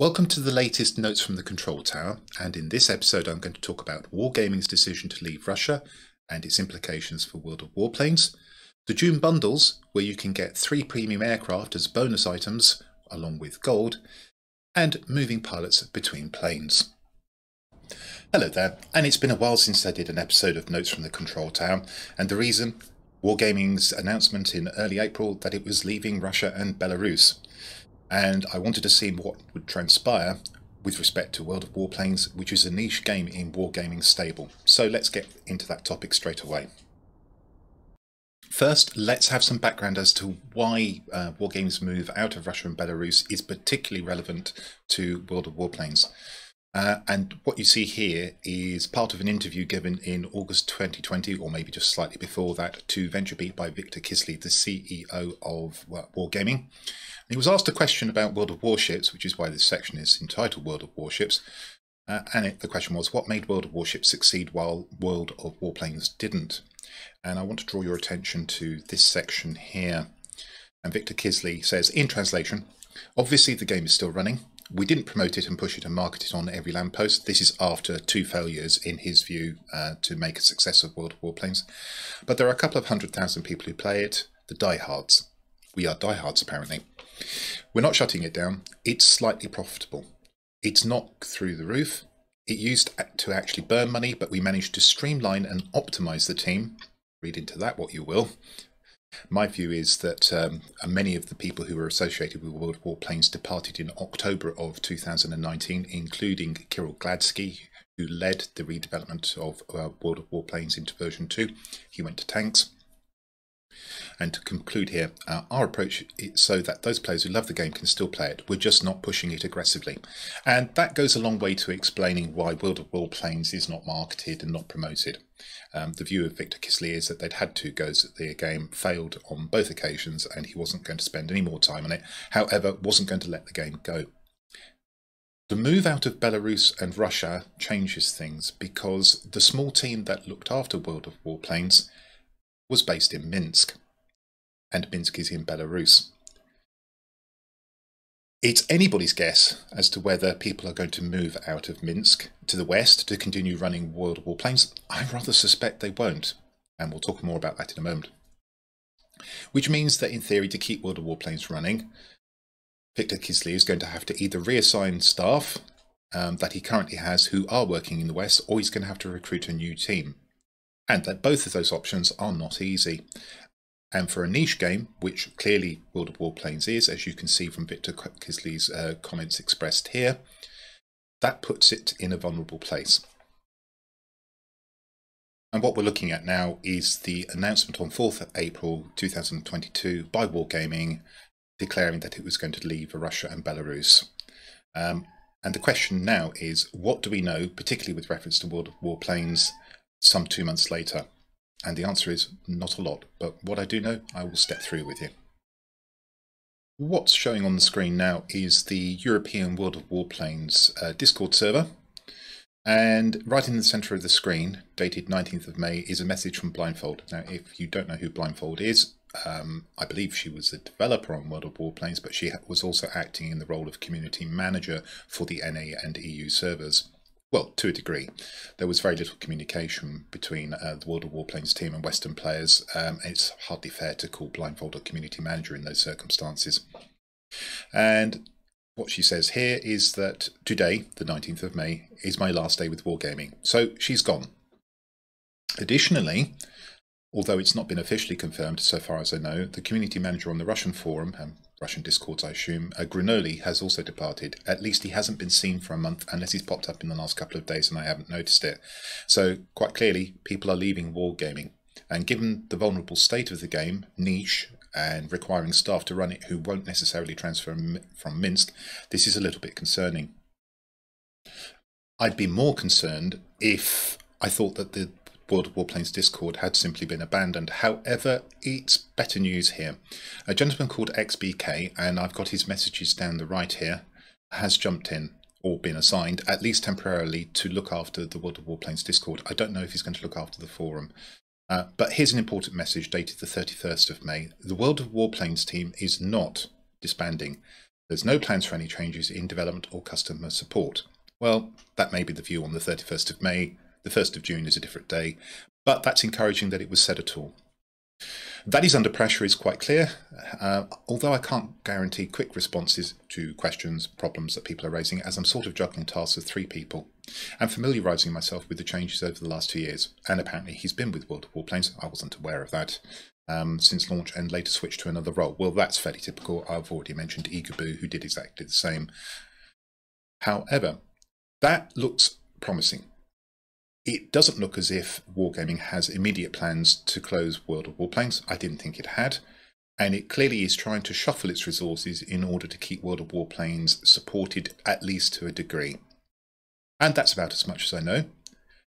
Welcome to the latest Notes from the Control Tower, and in this episode I'm going to talk about Wargaming's decision to leave Russia and its implications for World of Warplanes, the June bundles where you can get 3 premium aircraft as bonus items along with gold, and moving pilots between planes. Hello there, and it's been a while since I did an episode of Notes from the Control Tower, and the reason? Wargaming's announcement in early April that it was leaving Russia and Belarus. And I wanted to see what would transpire with respect to World of Warplanes, which is a niche game in Wargaming's stable. So let's get into that topic straight away. First, let's have some background as to why Wargaming's move out of Russia and Belarus is particularly relevant to World of Warplanes. And what you see here is part of an interview given in August 2020, or maybe just slightly before that, to VentureBeat by Victor Kislyi, the CEO of Wargaming. He was asked a question about World of Warships, which is why this section is entitled World of Warships. The question was, what made World of Warships succeed while World of Warplanes didn't? And I want to draw your attention to this section here. And Victor Kislyi says, in translation, obviously the game is still running. We didn't promote it and push it and market it on every lamppost. This is after 2 failures, in his view, to make a success of World of Warplanes. But there are a couple of 100,000 people who play it, the diehards. We are diehards, apparently. We're not shutting it down. It's slightly profitable. It's not through the roof. It used to actually burn money, but we managed to streamline and optimize the team. Read into that what you will. My view is that many of the people who were associated with World of Warplanes departed in October of 2019, including Kirill Gladsky, who led the redevelopment of World of Warplanes into version 2. He went to tanks. And to conclude here, our approach is so that those players who love the game can still play it. We're just not pushing it aggressively. And that goes a long way to explaining why World of Warplanes is not marketed and not promoted. The view of Victor Kislyi is that they'd had 2 goes at the game, failed on both occasions, and he wasn't going to spend any more time on it. However, wasn't going to let the game go. The move out of Belarus and Russia changes things because the small team that looked after World of Warplanes was based in Minsk, and Minsk is in Belarus. It's anybody's guess as to whether people are going to move out of Minsk to the west to continue running World of Warplanes. I rather suspect they won't, and we'll talk more about that in a moment. Which means that in theory, to keep World of Warplanes running, Victor Kislyi is going to have to either reassign staff that he currently has who are working in the west, or he's going to have to recruit a new team. And that both of those options are not easy. And for a niche game, which clearly World of Warplanes is, as you can see from Victor Kislyi's comments expressed here, that puts it in a vulnerable place. And what we're looking at now is the announcement on 4th April 2022 by Wargaming declaring that it was going to leave Russia and Belarus. And the question now is, what do we know, particularly with reference to World of Warplanes, some 2 months later? And the answer is not a lot, but what I do know, I will step through with you. What's showing on the screen now is the European World of Warplanes Discord server. And right in the center of the screen, dated 19th of May, is a message from Blindfold. Now, if you don't know who Blindfold is, I believe she was a developer on World of Warplanes, but she was also acting in the role of community manager for the NA and EU servers. Well, to a degree. There was very little communication between the World of Warplanes team and Western players. It's hardly fair to call Blindfold a community manager in those circumstances. And what she says here is that today, the 19th of May, is my last day with Wargaming. So she's gone. Additionally, although it's not been officially confirmed so far as I know, the community manager on the Russian forum, and Russian Discords, I assume, Grinoli, has also departed. At least he hasn't been seen for a month, unless he's popped up in the last couple of days and I haven't noticed it. So quite clearly, people are leaving Wargaming. And given the vulnerable state of the game, niche, and requiring staff to run it who won't necessarily transfer from Minsk, this is a little bit concerning. I'd be more concerned if I thought that the World of Warplanes Discord had simply been abandoned. However, it's better news here. A gentleman called XBK, and I've got his messages down the right here, has jumped in, or been assigned, at least temporarily, to look after the World of Warplanes Discord. I don't know if he's going to look after the forum. But here's an important message dated the 31st of May. The World of Warplanes team is not disbanding. There's no plans for any changes in development or customer support. Well, that may be the view on the 31st of May. The 1st of June is a different day, but that's encouraging that it was said at all. That is under pressure is quite clear, although I can't guarantee quick responses to questions, problems that people are raising, as I'm sort of juggling tasks of three people and familiarising myself with the changes over the last 2 years. And apparently he's been with World of Warplanes, I wasn't aware of that, since launch and later switched to another role. Well, that's fairly typical. I've already mentioned Igaboo, who did exactly the same. However, that looks promising. It doesn't look as if Wargaming has immediate plans to close World of Warplanes. I didn't think it had. And it clearly is trying to shuffle its resources in order to keep World of Warplanes supported, at least to a degree. And that's about as much as I know.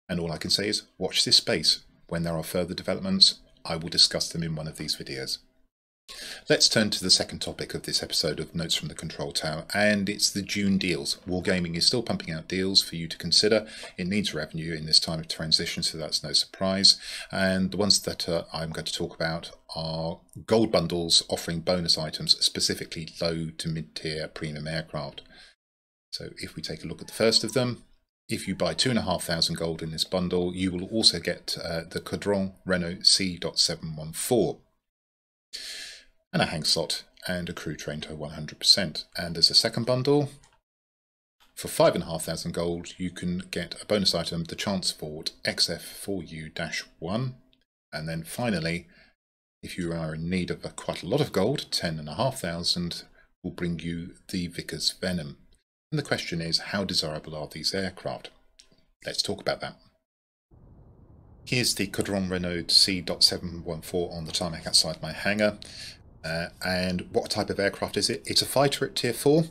And all I can say is watch this space. When there are further developments, I will discuss them in one of these videos. Let's turn to the second topic of this episode of Notes from the Control Tower, and it's the June deals. Wargaming is still pumping out deals for you to consider. It needs revenue in this time of transition, so that's no surprise. And the ones that I'm going to talk about are gold bundles offering bonus items, specifically low to mid-tier premium aircraft. So if we take a look at the first of them, if you buy 2,500 gold in this bundle, you will also get the Caudron-Renault C.714. And a hang slot and a crew trained to 100%. And there's a second bundle. For 5,500 gold, you can get a bonus item, the Chance-Vought XF4U-1. And then finally, if you are in need of quite a lot of gold, 10,500 will bring you the Vickers Venom. And the question is, how desirable are these aircraft? Let's talk about that. Here's the Caudron-Renault C.714 on the tarmac outside my hangar. And what type of aircraft is it? It's a fighter at Tier 4.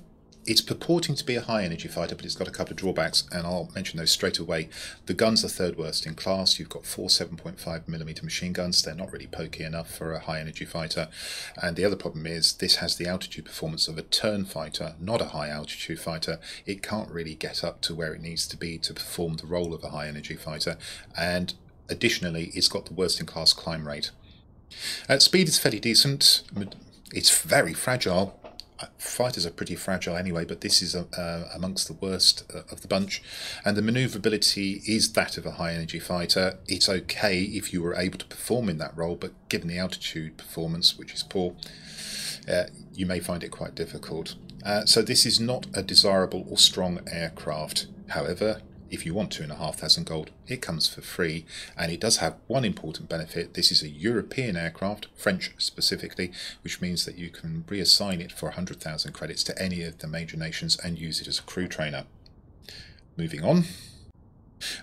It's purporting to be a high-energy fighter, but it's got a couple of drawbacks, and I'll mention those straight away. The guns are third worst in class. You've got four 7.5mm machine guns. They're not really pokey enough for a high-energy fighter. And the other problem is this has the altitude performance of a turn fighter, not a high-altitude fighter. It can't really get up to where it needs to be to perform the role of a high-energy fighter. And additionally, it's got the worst-in-class climb rate. Speed is fairly decent. It's very fragile. Fighters are pretty fragile anyway, but this is amongst the worst of the bunch. And the manoeuvrability is that of a high-energy fighter. It's okay if you were able to perform in that role, but given the altitude performance, which is poor, you may find it quite difficult. So this is not a desirable or strong aircraft. However, if you want 2,500 gold, it comes for free, and it does have one important benefit. This is a European aircraft, French specifically, which means that you can reassign it for 100,000 credits to any of the major nations and use it as a crew trainer. Moving on.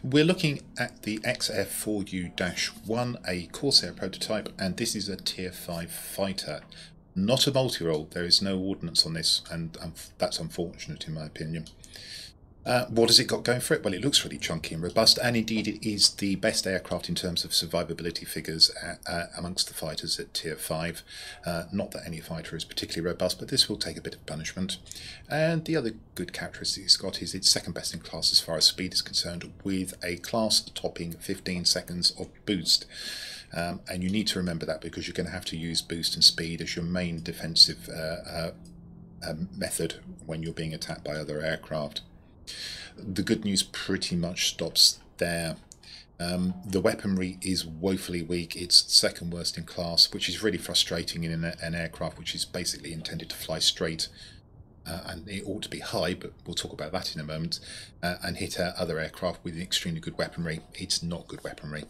We're looking at the XF4U-1, a Corsair prototype, and this is a Tier 5 fighter. Not a multi-role. There is no ordnance on this, and that's unfortunate in my opinion. What has it got going for it? Well, it looks really chunky and robust, and indeed it is the best aircraft in terms of survivability figures amongst the fighters at Tier 5. Not that any fighter is particularly robust, but this will take a bit of punishment. And the other good characteristic it's got is it's second best in class as far as speed is concerned, with a class-topping 15 seconds of boost. And you need to remember that because you're going to have to use boost and speed as your main defensive method when you're being attacked by other aircraft. The good news pretty much stops there. The weaponry is woefully weak. It's second worst in class, which is really frustrating in an aircraft which is basically intended to fly straight. And it ought to be high, but we'll talk about that in a moment, and hit other aircraft with extremely good weaponry. It's not good weaponry.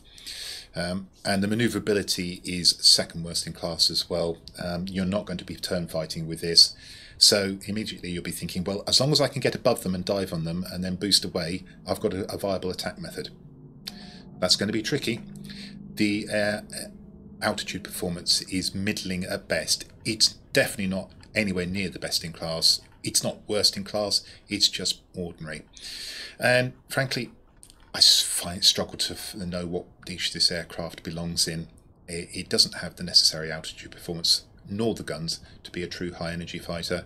And the manoeuvrability is second worst in class as well. You're not going to be turn fighting with this. So immediately you'll be thinking, well, as long as I can get above them and dive on them and then boost away, I've got a viable attack method. That's going to be tricky. The altitude performance is middling at best. It's definitely not anywhere near the best in class. It's not worst in class, it's just ordinary. And frankly, I struggle to know what niche this aircraft belongs in. It doesn't have the necessary altitude performance, nor the guns, to be a true high-energy fighter.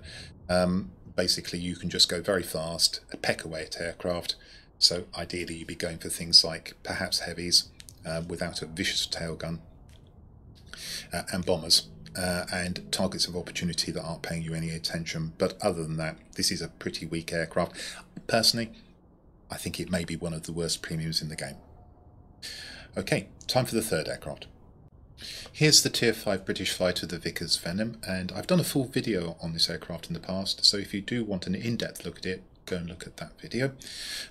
Basically, you can just go very fast, peck away at aircraft. So ideally, you'd be going for things like perhaps heavies, without a vicious tail gun, and bombers. and targets of opportunity that aren't paying you any attention. But other than that, this is a pretty weak aircraft. Personally, I think it may be one of the worst premiums in the game. Okay, time for the third aircraft. Here's the Tier 5 British fighter, the Vickers Venom, and I've done a full video on this aircraft in the past, so if you do want an in-depth look at it, go and look at that video.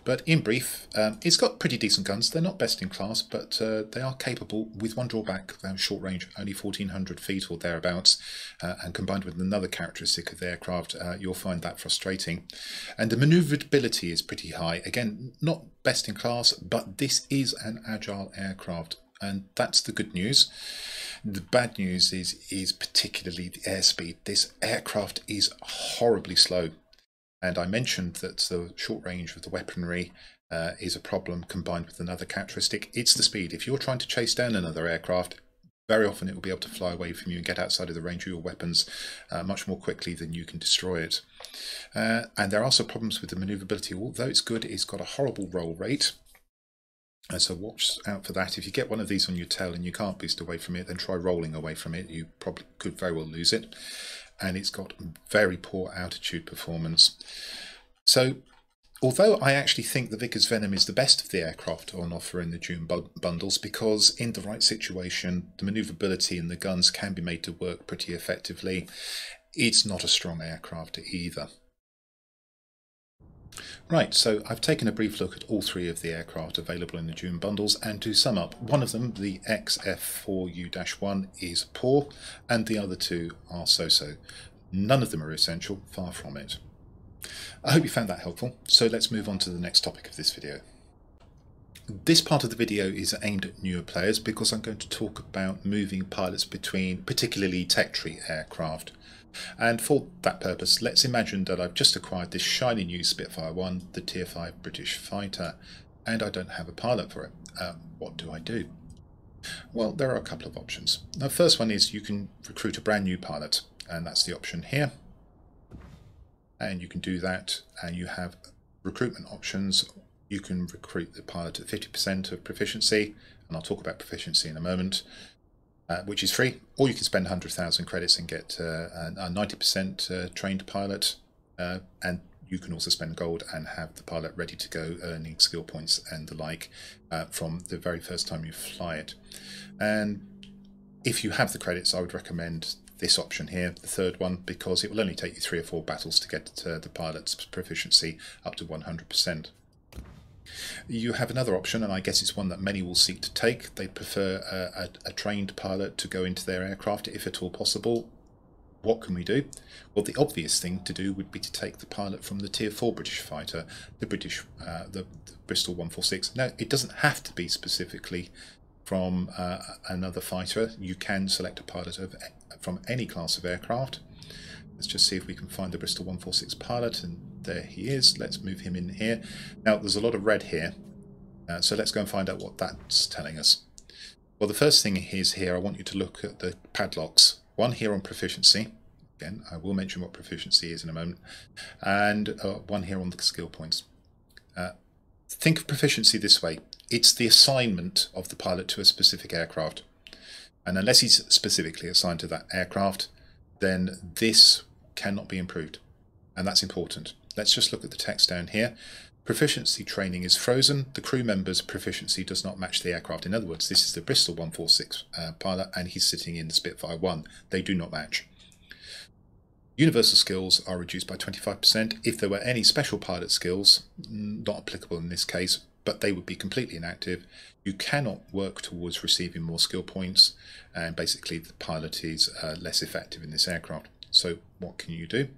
But in brief, it's got pretty decent guns. They're not best in class, but they are capable, with one drawback. They have short range, only 1400 feet or thereabouts, and combined with another characteristic of the aircraft, you'll find that frustrating. And the maneuverability is pretty high. Again, not best in class, but this is an agile aircraft, and that's the good news. The bad news is particularly the airspeed. This aircraft is horribly slow. And I mentioned that the short range of the weaponry is a problem combined with another characteristic. It's the speed. If you're trying to chase down another aircraft, very often it will be able to fly away from you and get outside of the range of your weapons much more quickly than you can destroy it. And there are also problems with the maneuverability. Although it's good, it's got a horrible roll rate. And so watch out for that. If you get one of these on your tail and you can't boost away from it, then try rolling away from it. You probably could very well lose it. And it's got very poor altitude performance. So although I actually think the Vickers Venom is the best of the aircraft on offer in the June bundles, because in the right situation, the manoeuvrability and the guns can be made to work pretty effectively, it's not a strong aircraft either. Right, so I've taken a brief look at all three of the aircraft available in the June bundles, and to sum up, one of them, the XF4U-1, is poor, and the other two are so-so. None of them are essential, far from it. I hope you found that helpful, so let's move on to the next topic of this video. This part of the video is aimed at newer players because I'm going to talk about moving pilots between particularly tech tree aircraft. And for that purpose, let's imagine that I've just acquired this shiny new Spitfire 1, the Tier 5 British fighter, and I don't have a pilot for it. What do? Well, there are a couple of options. The first one is you can recruit a brand new pilot, and that's the option here. And you can do that, and you have recruitment options. You can recruit the pilot at 50% of proficiency, and I'll talk about proficiency in a moment. Which is free, or you can spend 100,000 credits and get a 90% trained pilot, and you can also spend gold and have the pilot ready to go, earning skill points and the like from the very first time you fly it. And if you have the credits, I would recommend this option here, the third one, because it will only take you 3 or 4 battles to get the pilot's proficiency up to 100%. You have another option, and I guess it's one that many will seek to take. They prefer a trained pilot to go into their aircraft, if at all possible. What can we do? Well, the obvious thing to do would be to take the pilot from the Tier 4 British fighter, the Bristol 146. Now, it doesn't have to be specifically from another fighter. You can select a pilot from any class of aircraft. Let's just see if we can find the Bristol 146 pilot, and there he is. Let's move him in here. Now, there's a lot of red here, so let's go and find out what that's telling us. Well, the first thing is here, I want you to look at the padlocks. One here on proficiency. Again, I will mention what proficiency is in a moment. And one here on the skill points. Think of proficiency this way. It's the assignment of the pilot to a specific aircraft. And unless he's specifically assigned to that aircraft, then this cannot be improved. And that's important. Let's just look at the text down here. Proficiency training is frozen. The crew member's proficiency does not match the aircraft. In other words, this is the Bristol 146 pilot, and he's sitting in the Spitfire 1. They do not match. Universal skills are reduced by 25%. If there were any special pilot skills, not applicable in this case, but they would be completely inactive. You cannot work towards receiving more skill points, and basically the pilot is less effective in this aircraft. So what can you do?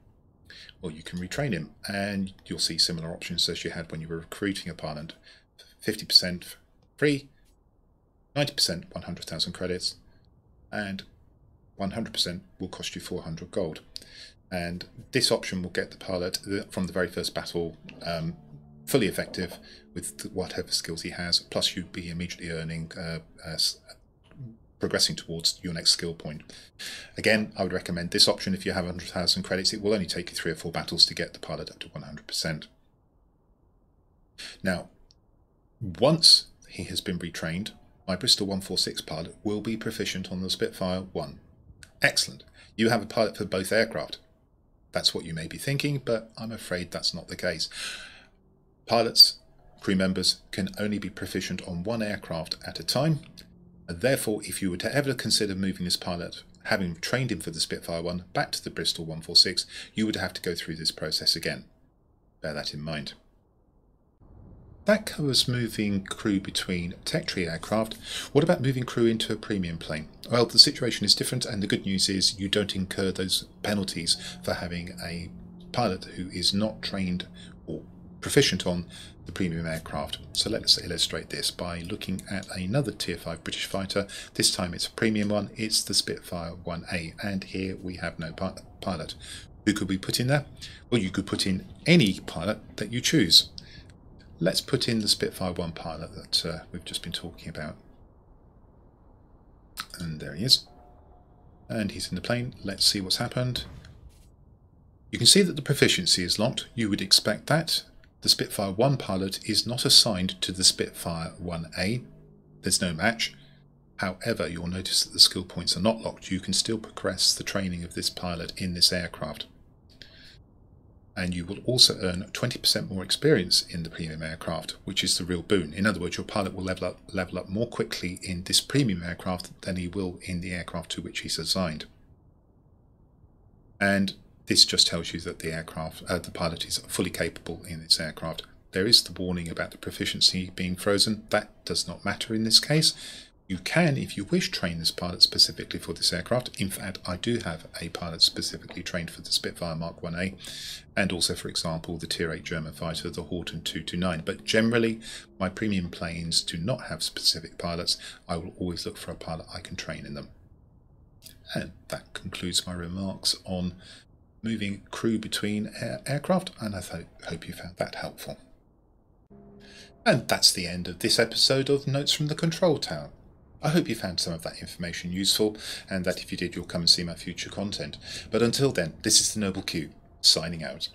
Well, you can retrain him, and you'll see similar options as you had when you were recruiting a pilot. 50% free, 90% 100,000 credits, and 100% will cost you 400 gold. And this option will get the pilot from the very first battle fully effective with whatever skills he has, plus you'd be immediately earning progressing towards your next skill point. Again, I would recommend this option if you have 100,000 credits. It will only take you 3 or 4 battles to get the pilot up to 100%. Now, once he has been retrained, my Bristol 146 pilot will be proficient on the Spitfire 1. Excellent. You have a pilot for both aircraft. That's what you may be thinking, but I'm afraid that's not the case. Pilots, crew members, can only be proficient on one aircraft at a time. And therefore, if you were to ever consider moving this pilot, having trained him for the Spitfire 1 back to the Bristol 146, you would have to go through this process again. Bear that in mind. That covers moving crew between tech tree aircraft. What about moving crew into a premium plane? Well, the situation is different, and the good news is you don't incur those penalties for having a pilot who is not trained or proficient on the premium aircraft. So let's illustrate this by looking at another Tier 5 British fighter. This time it's a premium one, it's the Spitfire 1A, and here we have no pilot. Who could we put in there? Well, you could put in any pilot that you choose. Let's put in the Spitfire 1 pilot that we've just been talking about. And there he is. And he's in the plane. Let's see what's happened. You can see that the proficiency is locked. You would expect that. The Spitfire 1 pilot is not assigned to the Spitfire 1A. There's no match. However, you'll notice that the skill points are not locked. You can still progress the training of this pilot in this aircraft. And you will also earn 20% more experience in the premium aircraft, which is the real boon. In other words, your pilot will level up more quickly in this premium aircraft than he will in the aircraft to which he's assigned. And this just tells you that the aircraft, the pilot is fully capable in its aircraft. There is the warning about the proficiency being frozen. That does not matter in this case. You can, if you wish, train this pilot specifically for this aircraft. In fact, I do have a pilot specifically trained for the Spitfire Mark 1A and also, for example, the Tier 8 German fighter, the Horten 229. But generally, my premium planes do not have specific pilots. I will always look for a pilot I can train in them. And that concludes my remarks on moving crew between aircraft, and I hope you found that helpful. And that's the end of this episode of Notes from the Control Tower. I hope you found some of that information useful, and that if you did, you'll come and see my future content. But until then, this is the Noble Q, signing out.